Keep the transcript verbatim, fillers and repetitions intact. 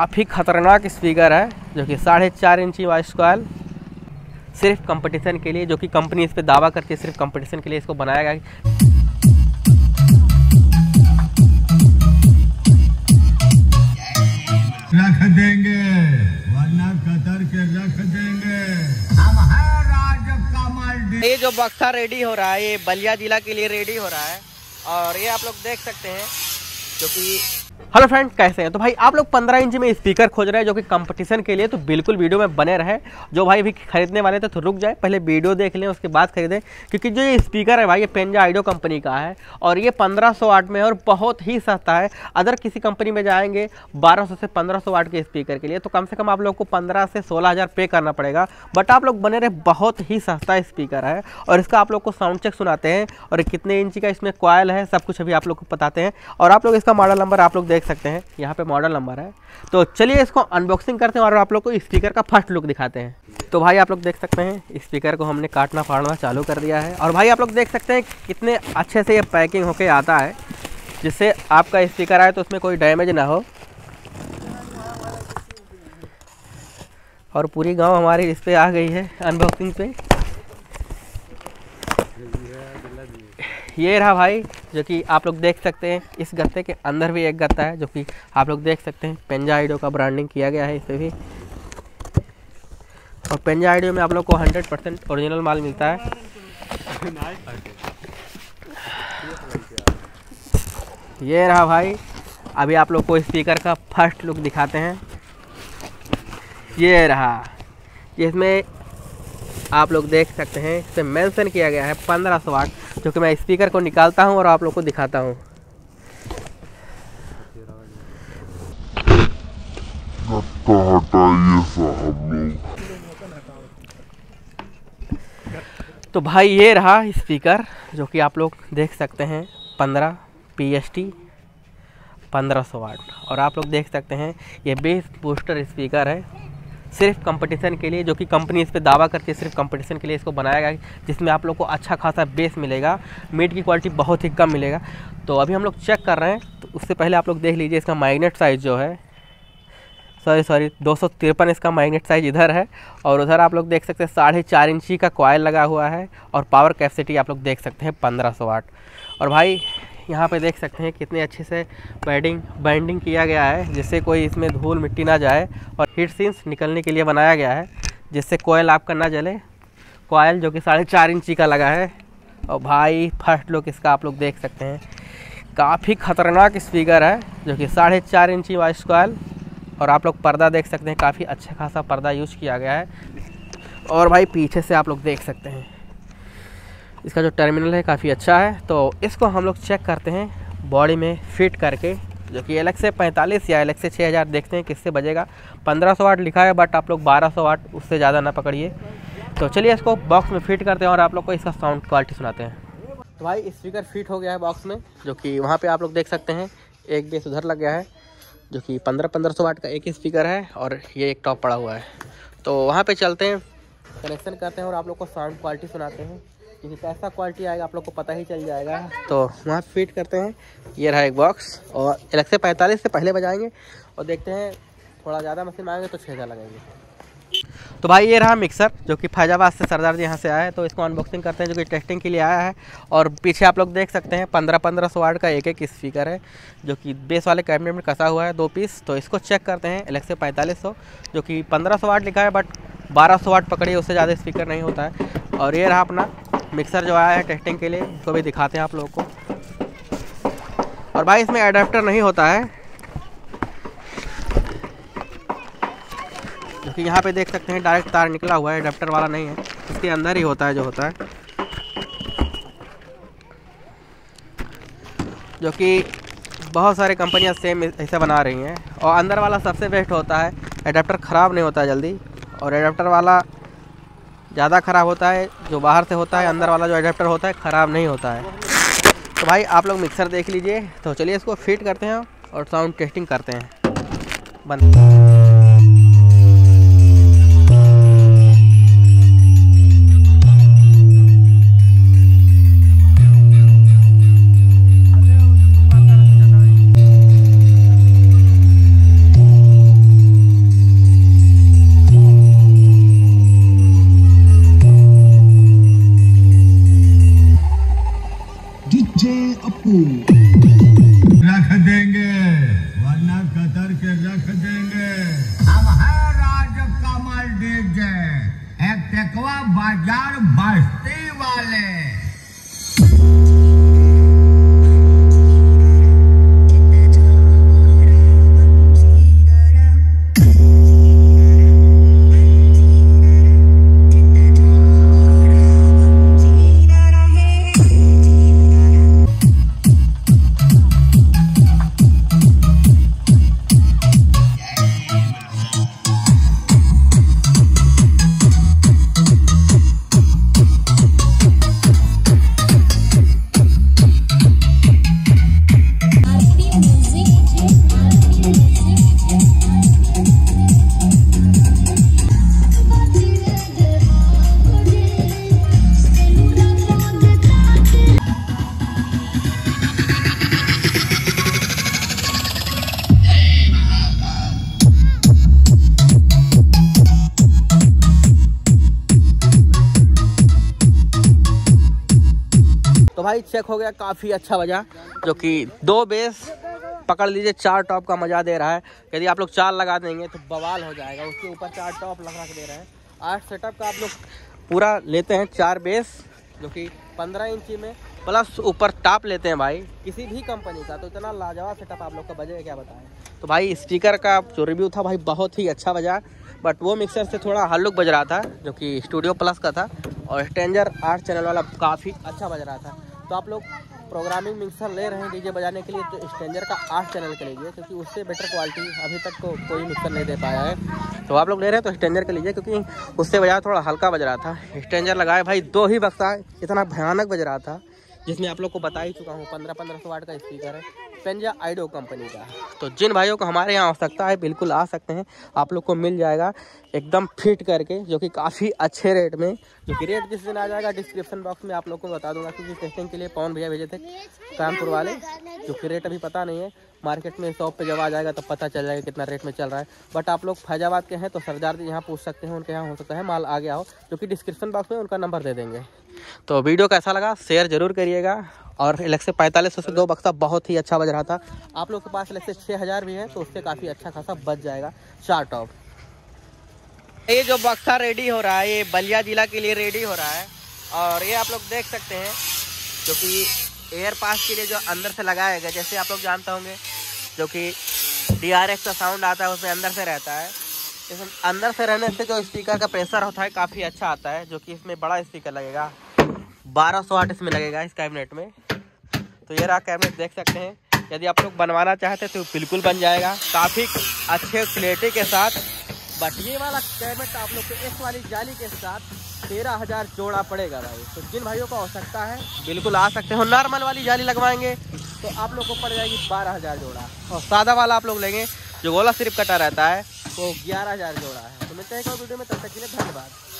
काफ़ी ख़तरनाक स्पीकर है जो कि साढ़े चार इंची वॉइस कॉइल सिर्फ कंपटीशन के लिए, जो कि कंपनी इस पे दावा करती है सिर्फ कंपटीशन के लिए इसको बनाया गया। रख देंगे वरना कतर के रख देंगे। हम है राज कमल। ये जो बक्सा रेडी हो रहा है ये बलिया जिला के लिए रेडी हो रहा है और ये आप लोग देख सकते हैं। जो कि हेलो फ्रेंड्स, कैसे हैं? तो भाई आप लोग पंद्रह इंच में स्पीकर खोज रहे हैं जो कि कंपटीशन के लिए, तो बिल्कुल वीडियो में बने रहे। जो भाई भी खरीदने वाले थे तो रुक जाए, पहले वीडियो देख लें उसके बाद खरीदें, क्योंकि जो ये स्पीकर है भाई ये पेंजा ऑडियो कंपनी का है और ये पंद्रह सौ वाट में है और बहुत ही सस्ता है। अदर किसी कंपनी में जाएंगे बारह सौ से पंद्रह सौ वाट के स्पीकर के लिए तो कम से कम आप लोग को पंद्रह से सोलह हज़ार पे करना पड़ेगा, बट आप लोग बने रहे। बहुत ही सस्ता स्पीकर है और इसका आप लोग को साउंड चेक सुनाते हैं और कितने इंच का इसमें कॉयल है सब कुछ अभी आप लोग को बताते हैं। और आप लोग इसका मॉडल नंबर आप लोग देख सकते हैं, यहाँ पे मॉडल नंबर है। तो चलिए इसको अनबॉक्सिंग करते हैं और आप लोग को स्पीकर का फर्स्ट लुक दिखाते हैं। तो भाई आप लोग देख सकते हैं स्पीकर को हमने काटना फाड़ना चालू कर दिया है और भाई आप लोग देख सकते हैं कितने अच्छे से ये पैकिंग होके आता है, जिससे आपका स्पीकर आए तो उसमें कोई डैमेज ना हो। और पूरी गाँव हमारी इस पर आ गई है अनबॉक्सिंग पे। ये रहा भाई, जो कि आप लोग देख सकते हैं। इस गत्ते के अंदर भी एक गत्ता है जो कि आप लोग देख सकते हैं। पेंजा ऑडियो का ब्रांडिंग किया गया है इसमें भी और पेंजा ऑडियो में आप लोग को हंड्रेड परसेंट ओरिजिनल माल मिलता है। ये रहा भाई, अभी आप लोग को स्पीकर का फर्स्ट लुक दिखाते हैं। ये रहा, जिसमें आप लोग देख सकते हैं इसमें मेंशन किया गया है पंद्रह सौ वाट, जो कि मैं स्पीकर को निकालता हूं और आप लोग को दिखाता हूं। तो भाई ये रहा स्पीकर, जो कि आप लोग देख सकते हैं पंद्रह पी एस टी पंद्रह सौ वाट और आप लोग देख सकते हैं ये बेस बूस्टर स्पीकर है सिर्फ कंपटीशन के लिए, जो कि कंपनी इस पे दावा करती है सिर्फ कंपटीशन के लिए इसको बनाया गया है, जिसमें आप लोग को अच्छा खासा बेस मिलेगा, मीट की क्वालिटी बहुत ही कम मिलेगा। तो अभी हम लोग चेक कर रहे हैं, तो उससे पहले आप लोग देख लीजिए इसका मैग्नेट साइज़ जो है, सॉरी सॉरी दो सौ तिरपन इसका मैग्नेट साइज़ इधर है और उधर आप लोग देख सकते हैं साढ़े चार इंची का कॉयल लगा हुआ है और पावर कैपेसिटी आप लोग देख सकते हैं पंद्रह सौ वाट। और भाई यहाँ पे देख सकते हैं कितने अच्छे से बैडिंग बाइंडिंग किया गया है, जिससे कोई इसमें धूल मिट्टी ना जाए और हीट सिंस निकलने के लिए बनाया गया है, जिससे कोयल आपका ना जले। कोयल जो कि साढ़े चार इंची का लगा है और भाई फर्स्ट लुक इसका आप लोग देख सकते हैं। काफ़ी ख़तरनाक स्पीकर है जो कि साढ़े चार इंची वॉइस कोयल और आप लोग पर्दा देख सकते हैं, काफ़ी अच्छा खासा पर्दा यूज़ किया गया है। और भाई पीछे से आप लोग देख सकते हैं इसका जो टर्मिनल है काफ़ी अच्छा है। तो इसको हम लोग चेक करते हैं बॉडी में फिट करके, जो कि एल एक्स ए पैंतालीस या एल एक्स ए छह हज़ार, देखते हैं किससे बजेगा। पंद्रह सौ वाट लिखा है बट आप लोग बारह सौ वाट उससे ज़्यादा ना पकड़िए। तो चलिए इसको बॉक्स में फिट करते हैं और आप लोग को इसका साउंड क्वालिटी सुनाते हैं। तो भाई स्पीकर फिट हो गया है बॉक्स में, जो कि वहाँ पर आप लोग देख सकते हैं एक बेस उधर लग गया है, जो कि पंद्रह पंद्रह सौ वाट का एक स्पीकर है और ये एक टॉप पड़ा हुआ है। तो वहाँ पर चलते हैं, कनेक्शन करते हैं और आप लोग को साउंड क्वालिटी सुनाते हैं, क्योंकि कैसा क्वालिटी आएगा आप लोग को पता ही चल जाएगा। तो वहाँ फिट करते हैं। ये रहा एक बॉक्स और एल एक्स ए पैंतालीस से पहले बजाएंगे और देखते हैं, थोड़ा ज़्यादा मशीन आएंगे तो छः हज़ार लगेंगे। तो भाई ये रहा मिक्सर, जो कि फैजाबाद से सरदार जी यहाँ से आया है, तो इसको अनबॉक्सिंग करते हैं, जो कि टेस्टिंग के लिए आया है। और पीछे आप लोग देख सकते हैं पंद्रह पंद्रह सौ वाट का एक एक स्पीकर है, जो कि बेस वाले कैबिनेट में कसा हुआ है दो पीस। तो इसको चेक करते हैं। एल एक्स ए पैंतालीस सौ, जो कि पंद्रह सौ वाट लिखा है बट बारह सौ वाट पकड़िए, उससे ज़्यादा स्पीकर नहीं होता है। और ये रहा अपना मिक्सर जो आया है टेस्टिंग के लिए, इसको भी दिखाते हैं आप लोगों को। और भाई इसमें एडाप्टर नहीं होता है, जो कि यहाँ पे देख सकते हैं डायरेक्ट तार निकला हुआ है, एडाप्टर वाला नहीं है, इसके अंदर ही होता है जो होता है, जो कि बहुत सारी कंपनियाँ सेम ऐसा बना रही हैं। और अंदर वाला सबसे बेस्ट होता है, एडाप्टर ख़राब नहीं होता जल्दी और एडाप्टर वाला ज़्यादा ख़राब होता है, जो बाहर से होता है। अंदर वाला जो एडाप्टर होता है ख़राब नहीं होता है। तो भाई आप लोग मिक्सर देख लीजिए। तो चलिए इसको फिट करते हैं और साउंड टेस्टिंग करते हैं। बंद। अफवाह बाजार बरसने वाले हैं। तो भाई चेक हो गया, काफ़ी अच्छा बजा, जो कि दो बेस पकड़ लीजिए चार टॉप का मज़ा दे रहा है। यदि आप लोग चार लगा देंगे तो बवाल हो जाएगा, उसके ऊपर चार टॉप लगा के दे रहे हैं। आठ सेटअप का आप लोग पूरा लेते हैं, चार बेस जो कि पंद्रह इंची में प्लस ऊपर टॉप लेते हैं भाई किसी भी कंपनी का, तो इतना लाजवाब सेटअप आप लोग का बजे क्या बताएं। तो भाई स्पीकर का जो रिव्यू था भाई बहुत ही अच्छा बजा, बट वो मिक्सर से थोड़ा हल्लुक बज रहा था जो कि स्टूडियो प्लस का था, और स्ट्रेंजर आठ चैनल वाला काफ़ी अच्छा बज रहा था। तो आप लोग प्रोग्रामिंग मिक्सर ले रहे हैं डीजे बजाने के लिए तो स्ट्रेंजर का आठ चैनल के लीजिए, क्योंकि उससे बेटर क्वालिटी अभी तक को कोई मिक्सर नहीं दे पाया है। तो आप लोग ले रहे हैं तो स्ट्रेंजर के लीजिए, क्योंकि उससे बजाय थोड़ा हल्का बज रहा था। स्ट्रेंजर लगाए भाई दो ही बक्सा, इतना भयानक बज रहा था, जिसमें आप लोग को बता ही चुका हूँ पंद्रह पंद्रह सौ वाट का स्पीकर है, पेंजा ऑडियो कंपनी का। तो जिन भाइयों को हमारे यहाँ आवश्यकता है बिल्कुल आ सकते हैं, आप लोग को मिल जाएगा एकदम फिट करके, जो कि काफ़ी अच्छे रेट में, जो कि रेट जिस दिन आ जाएगा डिस्क्रिप्शन बॉक्स में आप लोग को बता दूंगा, क्योंकि टेस्टिंग के लिए पवन भैया भेजे थे कानपुर वाले, जो कि रेट अभी पता नहीं है, मार्केट में शॉप पे जब आ जाएगा तब तो पता चल जाएगा कितना रेट में चल रहा है। बट आप लोग फैजाबाद के हैं तो सरदार जी यहाँ पूछ सकते हैं, उनके यहाँ हो सकता है माल आ गया हो, जो कि डिस्क्रिप्शन बॉक्स में उनका नंबर दे देंगे। तो वीडियो कैसा लगा शेयर जरूर करिएगा। और एलेक्सा पैंतालीस सौ से दो बक्सा बहुत ही अच्छा बज रहा था, आप लोग के पास एलेक्सा छह हज़ार भी है तो उससे काफ़ी अच्छा खासा बच जाएगा चार टॉप। ये जो बक्सा रेडी हो रहा है ये बलिया जिला के लिए रेडी हो रहा है, और ये आप लोग देख सकते हैं जो कि एयर पास के लिए जो अंदर से लगाया गया, जैसे आप लोग जानते होंगे जो कि डीआरएक्स का साउंड आता है उसमें अंदर से रहता है, इसमें अंदर से रहने से जो स्पीकर का प्रेशर होता है काफ़ी अच्छा आता है, जो कि इसमें बड़ा स्पीकर लगेगा, बारह सौ वाट इसमें लगेगा इस कैबिनेट में। तो ये रहा कैबिनेट, देख सकते हैं, यदि आप लोग बनवाना चाहते तो बिल्कुल बन जाएगा काफ़ी अच्छे क्लैरिटी के साथ। बट ये वाला कैबिनेट आप लोग को इस वाली जाली के साथ तेरह हज़ार जोड़ा पड़ेगा भाई। तो जिन भाइयों को आवश्यकता है बिल्कुल आ सकते हो, नॉर्मल वाली जाली लगवाएंगे तो आप लोग को पड़ जाएगी बारह हज़ार जोड़ा, और सादा वाला आप लोग लेंगे जो गोला सिर्फ कटा रहता है वो ग्यारह हज़ार जोड़ा है। तो मिलते हैं वीडियो में, तब तक के लिए धन्यवाद।